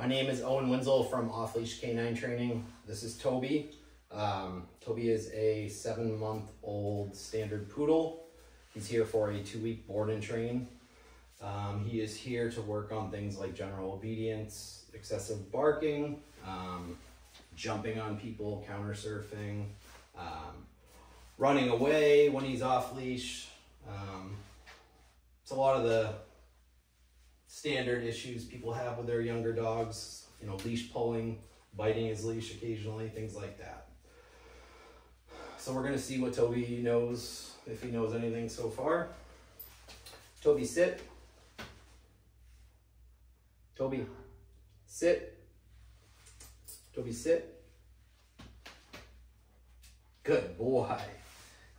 My name is Owen Winslow from Off Leash K9 Training. This is Toby. Toby is a 7-month-old standard poodle. He's here for a 2-week board and train. He is here to work on things like general obedience, excessive barking, jumping on people, counter surfing, running away when he's off leash. It's a lot of the standard issues people have with their younger dogs, you know, leash pulling, biting his leash occasionally, things like that. So we're gonna see what Toby knows, if he knows anything so far. Toby, sit. Toby, sit. Toby, sit. Good boy.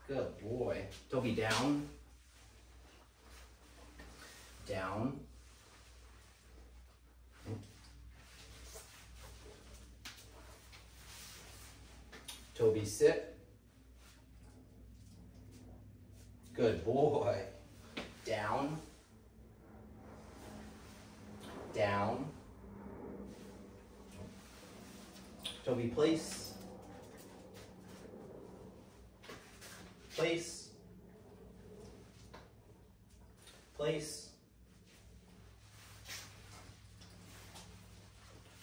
Good boy. Toby, down. Down. Toby, sit. Good boy. Down. Down. Toby, place. Place. Place.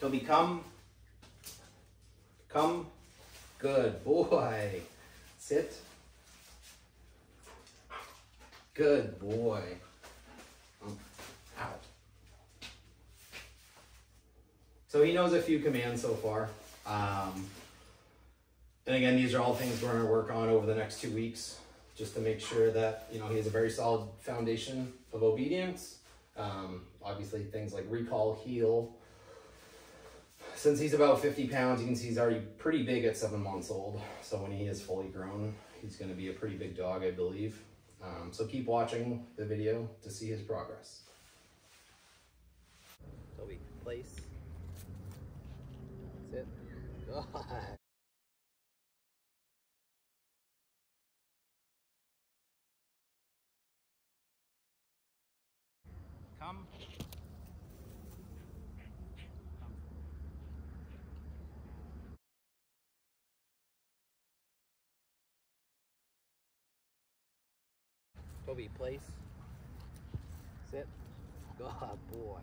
Toby, come. Come. Good boy. Sit. Good boy. Out. So he knows a few commands so far. And again, these are all things we're going to work on over the next 2 weeks, just to make sure that, you know, he has a very solid foundation of obedience. Obviously, things like recall, heel. Since he's about 50 pounds, you can see he's already pretty big at 7 months old. So when he is fully grown, he's going to be a pretty big dog, I believe. So keep watching the video to see his progress. Toby, place. Sit. God. Come. Toby, place. Sit. Good boy.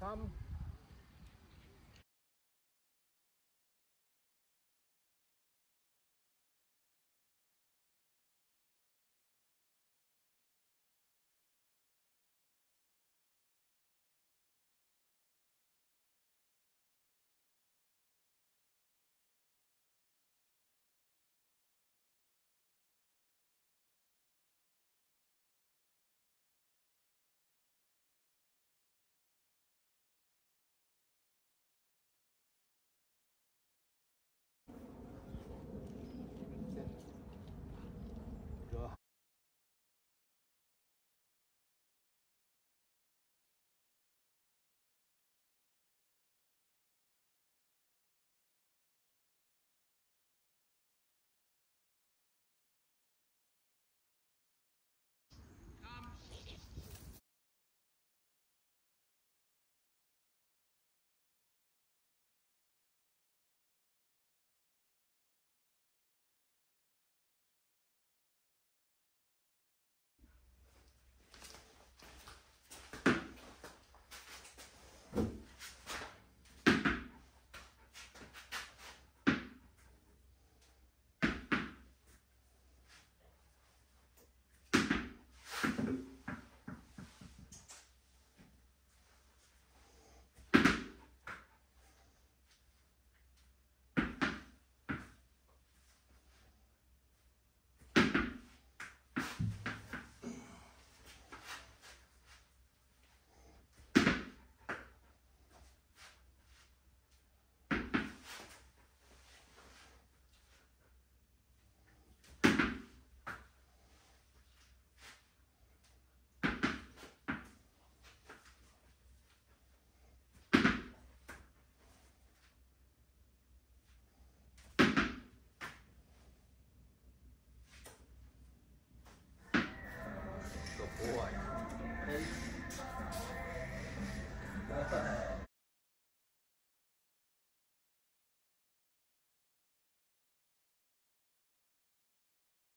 Come. Come.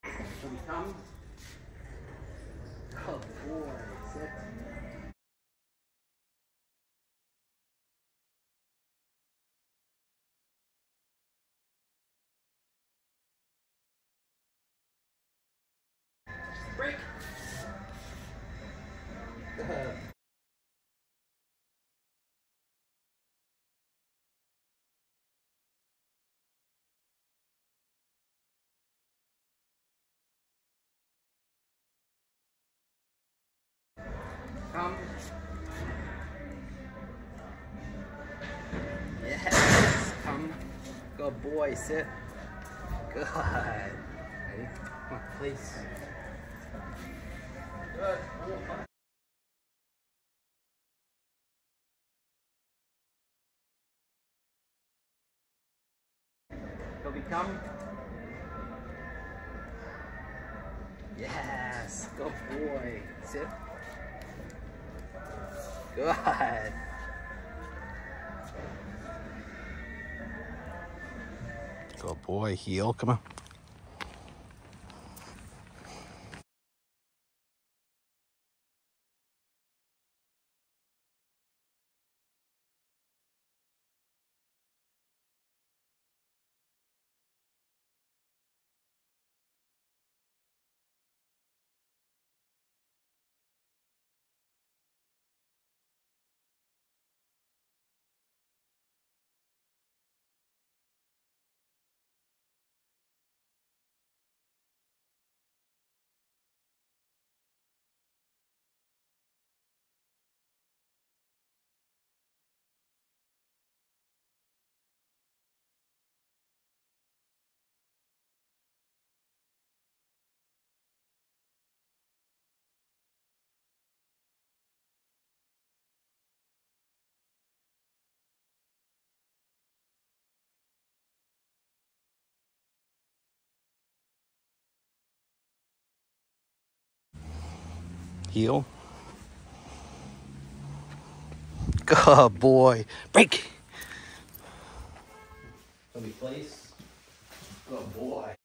Can we come? Oh, 4, 6. Break. Yes, come. Good boy, sit. Good. Ready? Come on, please. Good. Toby, come. Yes, good boy. Sit. Good. Good boy, heel, come on. Heel. Good boy. Break. Let me place. Good boy.